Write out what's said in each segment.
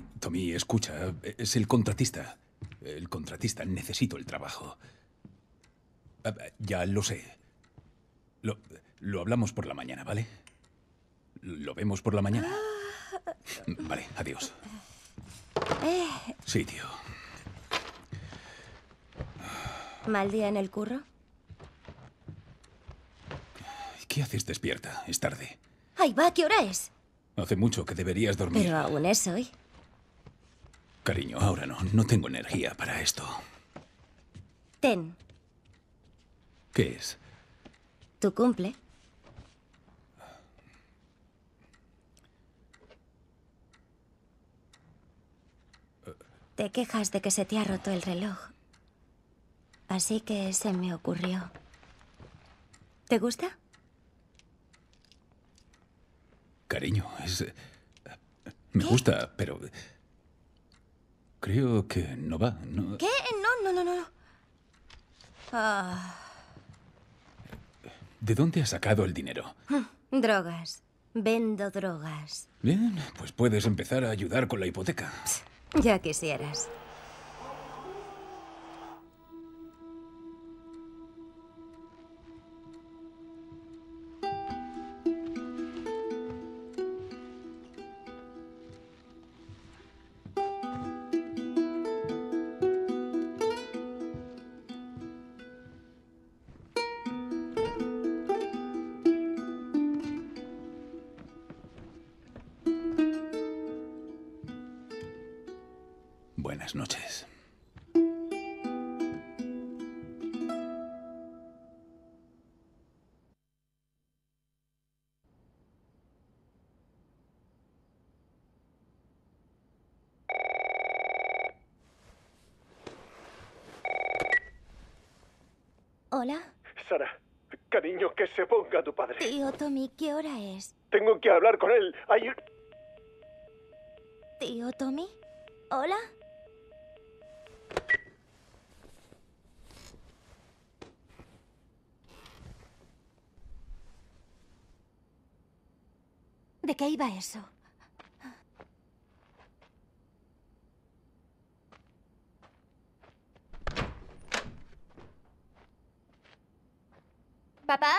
Tommy, escucha, es el contratista. El contratista, necesito el trabajo. Ya lo sé. Lo hablamos por la mañana, ¿vale? Lo vemos por la mañana. Vale, adiós. Sí, tío. ¿Mal día en el curro? ¿Qué haces despierta? Es tarde. ¡Ay, va! ¿Qué hora es? Hace mucho que deberías dormir. Pero aún es hoy. Cariño, ahora no. No tengo energía para esto. Ten. ¿Qué es? Tu cumple. Te quejas de que se te ha roto el reloj. Así que se me ocurrió. ¿Te gusta? Cariño, es... Me gusta, pero... Creo que no va, ¿no? ¿Qué? No. ¿De dónde has sacado el dinero? Drogas. Vendo drogas. Bien, pues puedes empezar a ayudar con la hipoteca. Ya quisieras. Buenas noches. Hola. Sara, cariño, que se ponga tu padre. Tío Tommy, ¿qué hora es? Tengo que hablar con él. Hay... Tío Tommy, hola. ¿De qué iba eso? ¿Papá?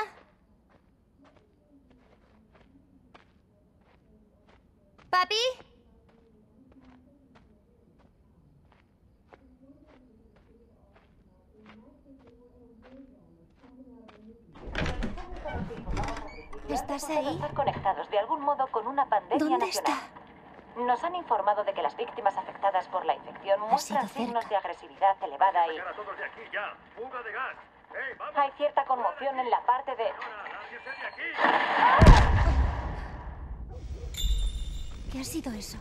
¿Papi? ¿Estás ahí? Están conectados de algún modo con una pandemia nacional. Nos han informado de que las víctimas afectadas por la infección muestran signos de agresividad elevada y... Hay cierta conmoción en la parte de... ¿Qué ha sido eso?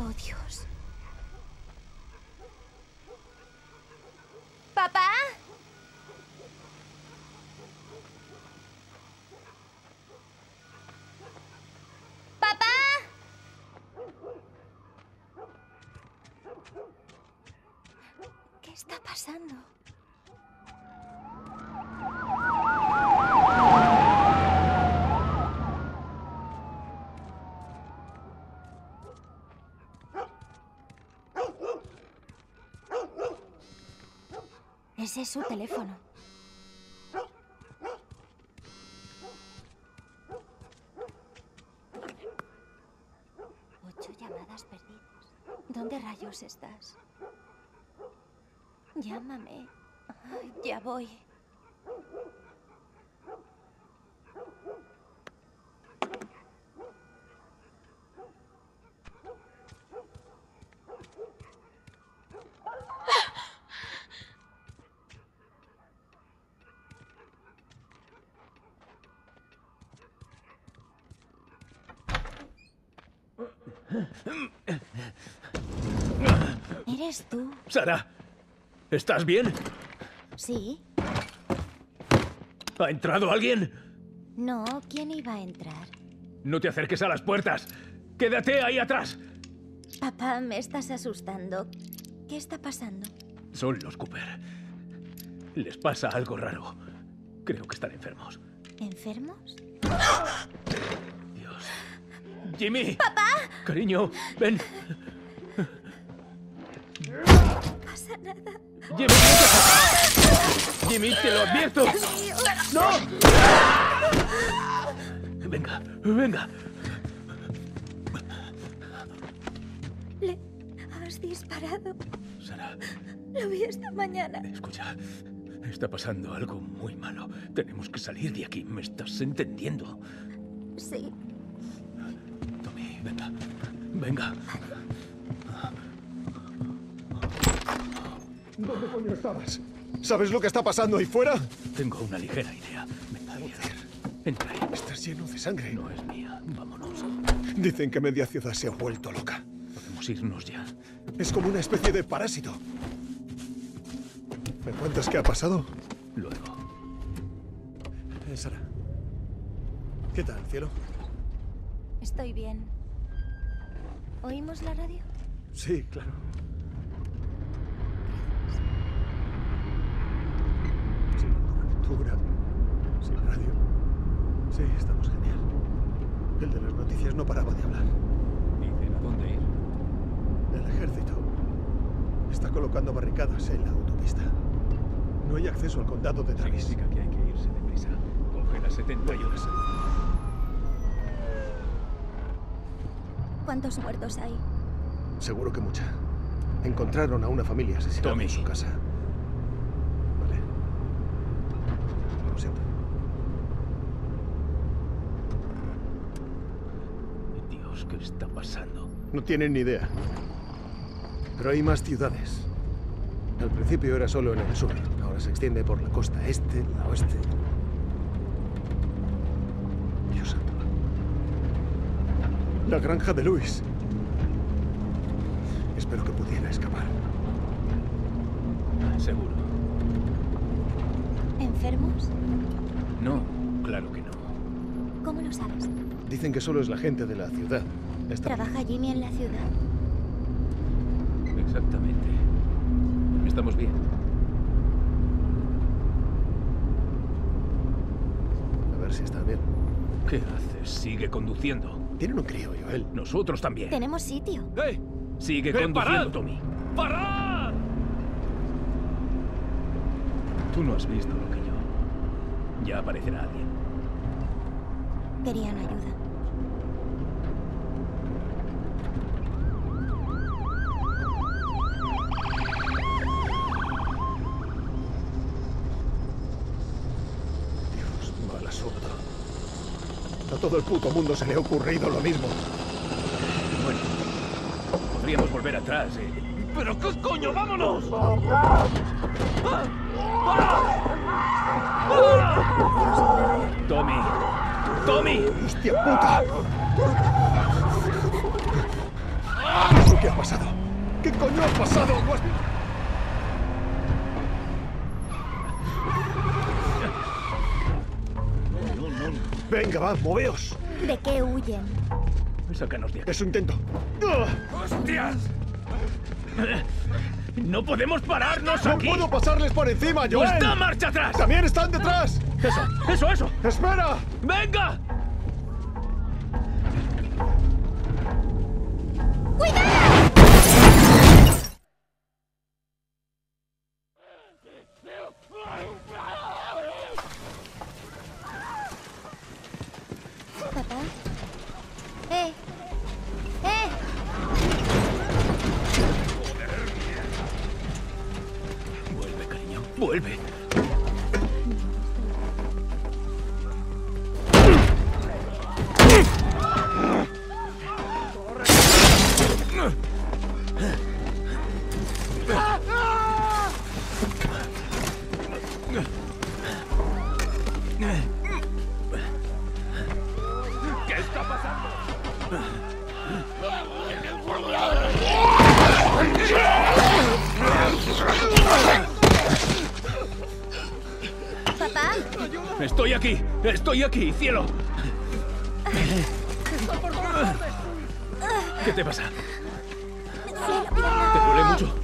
Oh, Dios. ¿Papá? ¿Qué está pasando? Ese es su teléfono. Ocho llamadas perdidas. ¿Dónde rayos estás? Llámame. Ay, ya voy. ¿Eres tú? Sara. ¿Estás bien? Sí. ¿Ha entrado alguien? No, ¿quién iba a entrar? No te acerques a las puertas. ¡Quédate ahí atrás! Papá, me estás asustando. ¿Qué está pasando? Son los Cooper. Les pasa algo raro. Creo que están enfermos. ¿Enfermos? Dios. Jimmy. ¡Papá! Cariño, ven. No pasa nada. Jimmy, Jimmy, te lo advierto. ¡No! Venga, venga. Le has disparado. Sara. Lo vi esta mañana. Escucha, está pasando algo muy malo. Tenemos que salir de aquí. ¿Me estás entendiendo? Sí. Tommy, venga. Venga. ¿Dónde coño estabas? ¿Sabes lo que está pasando ahí fuera? Tengo una ligera idea. Venga, entra ahí. Estás lleno de sangre. No es mía. Vámonos. Dicen que media ciudad se ha vuelto loca. Podemos irnos ya. Es como una especie de parásito. ¿Me cuentas qué ha pasado? Luego. Sara. ¿Qué tal, cielo? Estoy bien. ¿Oímos la radio? Sí, claro. Gracias. Sin cobertura, sin radio. Sí, estamos genial. El de las noticias no paraba de hablar. Dicen a dónde ir. El ejército está colocando barricadas en la autopista. No hay acceso al condado de Davis. Significa que hay que irse deprisa. Coge las 71. ¿Cuántos muertos hay? Seguro que mucha. Encontraron a una familia asesinada en su casa. Vale. Lo siento. Dios, ¿qué está pasando? No tienen ni idea. Pero hay más ciudades. Al principio era solo en el sur. Ahora se extiende por la costa este, la oeste. Dios santo. La granja de Luis. Espero que pudiera escapar. Seguro. ¿Enfermos? No, claro que no. ¿Cómo lo sabes? Dicen que solo es la gente de la ciudad. ¿Trabaja Jimmy en la ciudad? Exactamente. Estamos bien. A ver si está bien. ¿Qué haces? Sigue conduciendo. Tienen un crío, Joel. Nosotros también. Tenemos sitio. ¡Eh! Sigue conduciendo, Tommy. ¡Parad! Tú no has visto lo que yo. Ya aparecerá alguien. Querían ayuda. Todo el puto mundo se le ha ocurrido lo mismo. Bueno, podríamos volver atrás, ¿eh? ¡Pero qué coño! ¡Vámonos! ¡Ah! ¡Ah! ¡Ah! ¡Tommy! ¡Tommy! ¡Hostia puta! ¿Qué ha pasado? ¿Qué coño ha pasado? Venga, va, moveos. ¿De qué huyen? Sácanos de aquí. Es un intento. ¡Hostias! ¡No podemos pararnos aquí! ¡No puedo pasarles por encima, Joel! ¡No está marcha atrás! ¡También están detrás! ¡Eso, eso, eso! ¡Espera! ¡Venga! Estoy aquí, cielo. ¿Qué te pasa? Te duele mucho.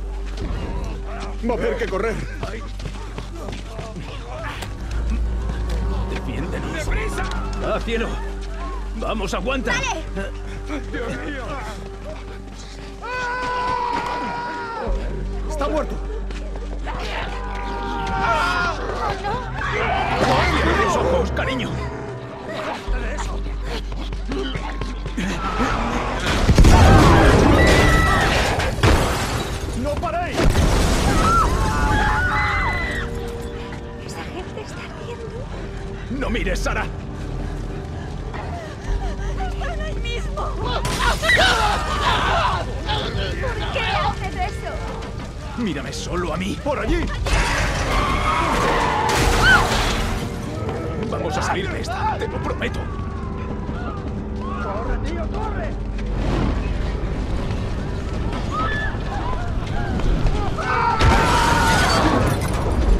Va a haber que correr. Defiéndenos. ¡Deprisa! ¡Ah, cielo! ¡Vamos, aguanta! Vale. ¡Dios mío! ¡Está muerto! ¡No! ¡Los ojos, cariño! ¡Déjate de eso! ¡No paréis! ¿Esa gente está ardiendo? ¡No mires, Sara! ¿Por qué haces eso? Mírame solo a mí. ¡Por allí! Vamos a salir de esta, te lo prometo. ¡Corre, tío, corre!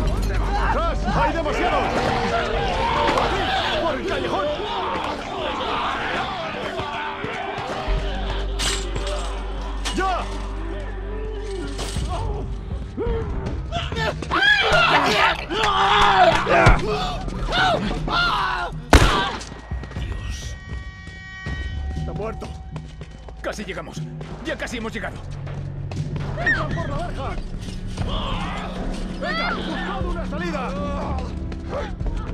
¿Dónde vas? ¡Hay demasiados! ¡Aquí! ¡Por el callejón! Dios. Está muerto. Casi llegamos. Ya casi hemos llegado. ¡Vengan por la verja! ¡Venga! ¡Buscad una salida!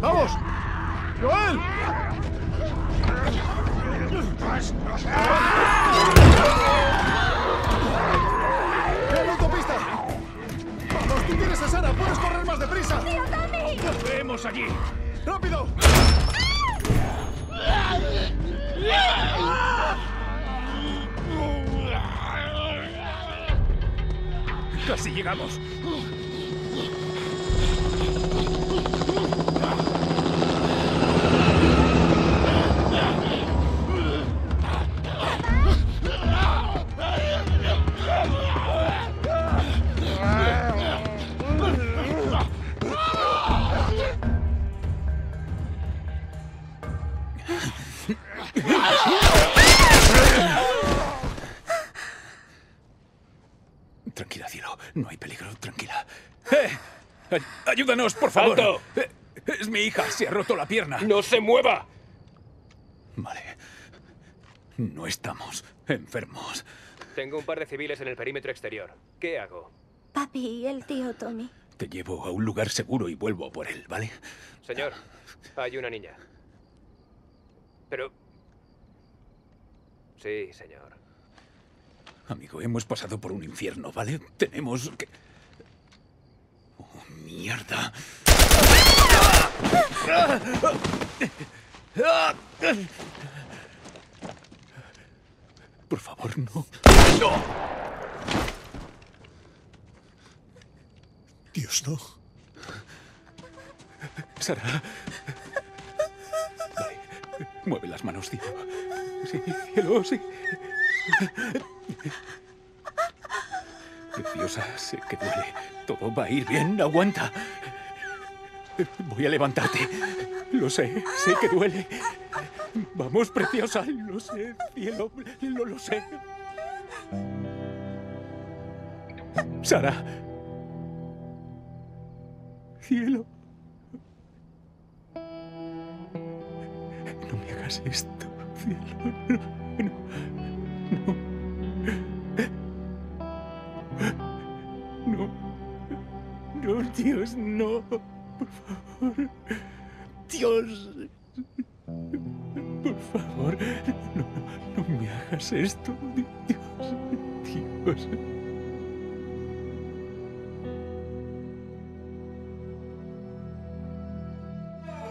¡Vamos! ¡Joel! ¡En la autopista! ¡Vamos! ¡Tú tienes a Sara! ¡Puedes correr más deprisa! ¡Tío Tommy! ¡Nos vemos allí! ¡Rápido! ¡Casi llegamos! Tranquila, cielo. No hay peligro. Tranquila. Ayúdanos, por favor. ¡Alto! Es mi hija. Se ha roto la pierna. ¡No se mueva! Vale. No estamos enfermos. Tengo un par de civiles en el perímetro exterior. ¿Qué hago? Papi, el tío Tommy. Te llevo a un lugar seguro y vuelvo por él, ¿vale? Señor, hay una niña. Pero... Sí, señor. Amigo, hemos pasado por un infierno, ¿vale? Tenemos que... ¡Oh, mierda! Por favor, no. ¡No! Dios, no. Sara. Vale. Mueve las manos, tío. Sí, cielo, sí. Preciosa, sé que duele. Todo va a ir bien, aguanta. Voy a levantarte. Lo sé, sé que duele. Vamos, preciosa, lo sé, cielo, lo sé. Sara. Cielo. No me hagas esto, cielo. No, Dios, no. Por favor. Dios. Por favor. No, no me hagas esto. Dios. Dios.